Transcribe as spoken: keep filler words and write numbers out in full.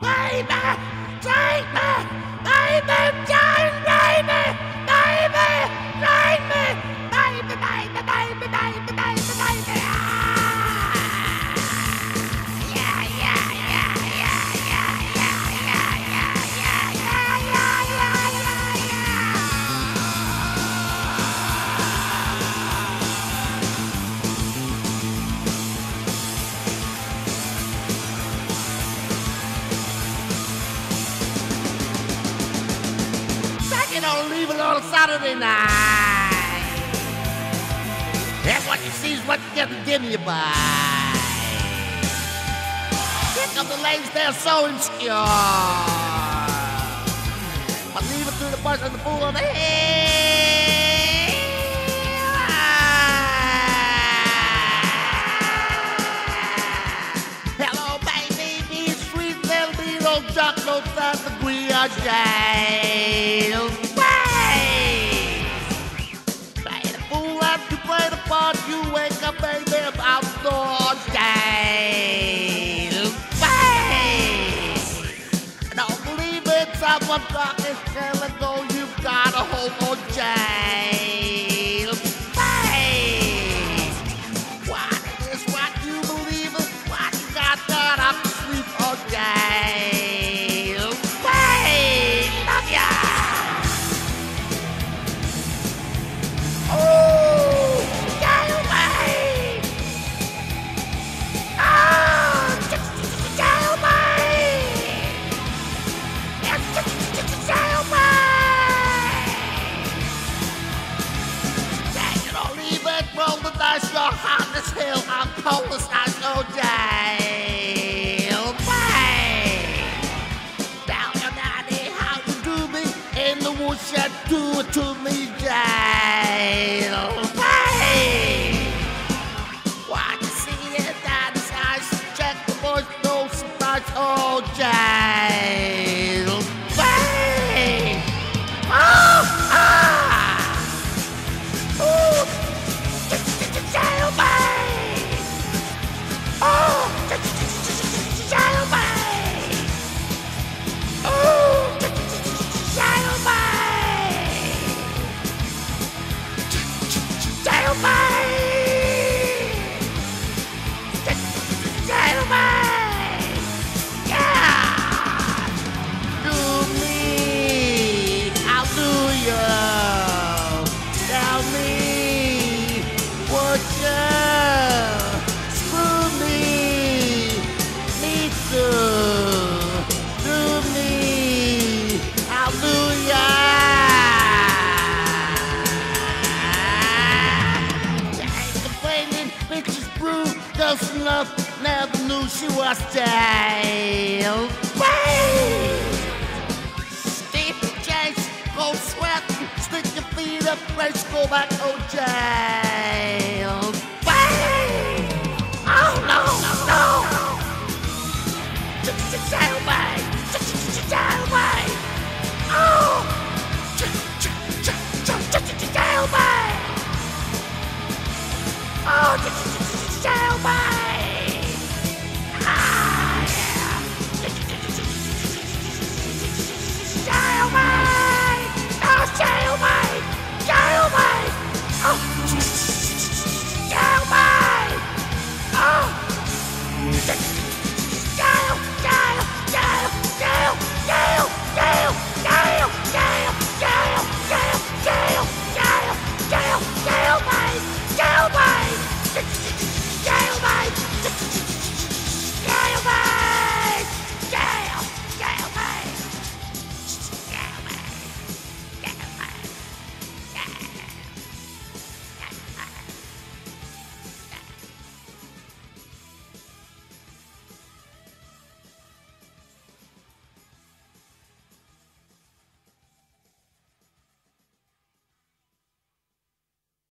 Baby, take me, baby, don't leave me, baby, leave me, baby, baby, baby, baby, baby, baby. Yeah, yeah, yeah, yeah, yeah, yeah, yeah, yeah, yeah, yeah, yeah, on leave it on Saturday night. That's what you see is what you get to give you by. Pick up the legs, they're so insecure. I leave it through the bush and the fool on the head. Hello, baby, be sweet, there'll be no jock, no time for we are jail. You wake up, baby, if I'm so stale. Babe, don't believe it, someone thought it's telling go, you've got a whole more jail. Babe, what is what you believe is what you got done up to sleep all day. Babe, love ya. Oh. It's so hot as hell, I'm cold as ice all day. Down your daddy, how you do me? In the woodshed, do it to me, jail. What you see in daddy's eyes? Check the voice, no surprise, all jail. Oh, ah! Just enough, never knew she was stale. Steep chase, go sweat, stick your feet up, race, go back, oh jail.